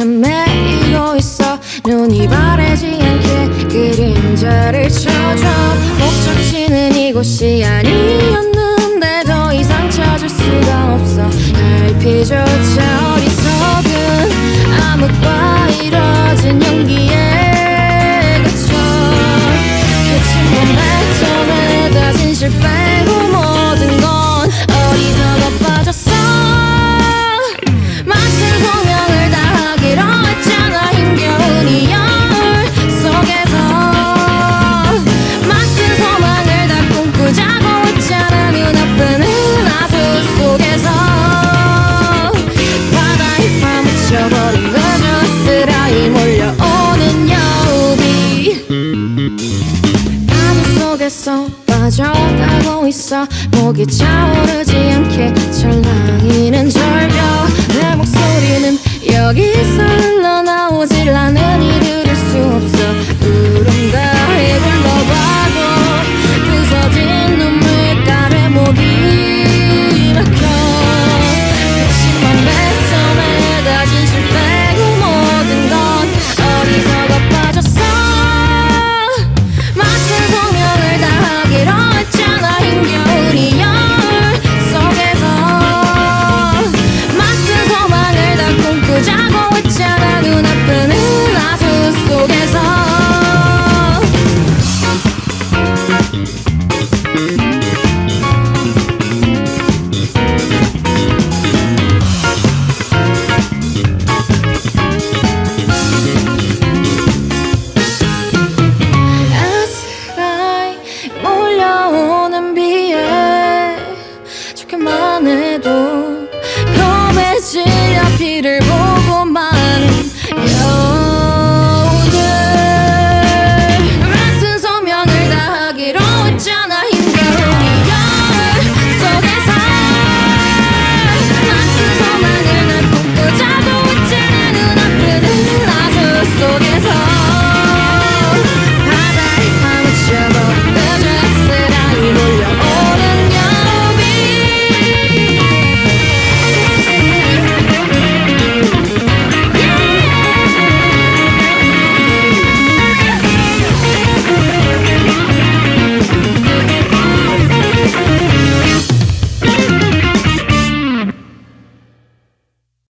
헤매이고 있어. 눈이 바래지 않게 그림자를 쳐줘. 목적지는 이곳이 아니었는데 더 이상 찾을 수가 없어. 달빛조차 어리석은 암흑과 이뤄진 연기에 그쳐. 그친 몸에 다 진실 빼고 모든 건 어리석어 빠졌어. 마치 소명을 다하기로 했잖아. 힘겨운 이 열 속에서 마치 소망을 다 꿈꾸자고 했잖아. 눈앞에는 아수 속에서 바다에 파묻혀버린 거죠. 쓰라히 몰려오는 여우비 바다 속에서 빠져가고 있어. 목이 차오르지 않게 찰랑이는 절벽. 내 목소리는 여기서 흘러나오질 않으니 들을 수 없어. 구름가에 굴러봐도 부서진 눈물가에 목이 막혀. 그친 맘에 처음에 다 진실 빼고 모든 건 어리석어 빠졌어. 마치 소명을 다하기로 했잖아. 힘겨운 이 열 속에서 마치 소망을 다 꿈꾸자고 했잖아. 눈앞에는 아수 속에서 As I 몰려오는 비에 좋게만 해도 겁에 질려 피를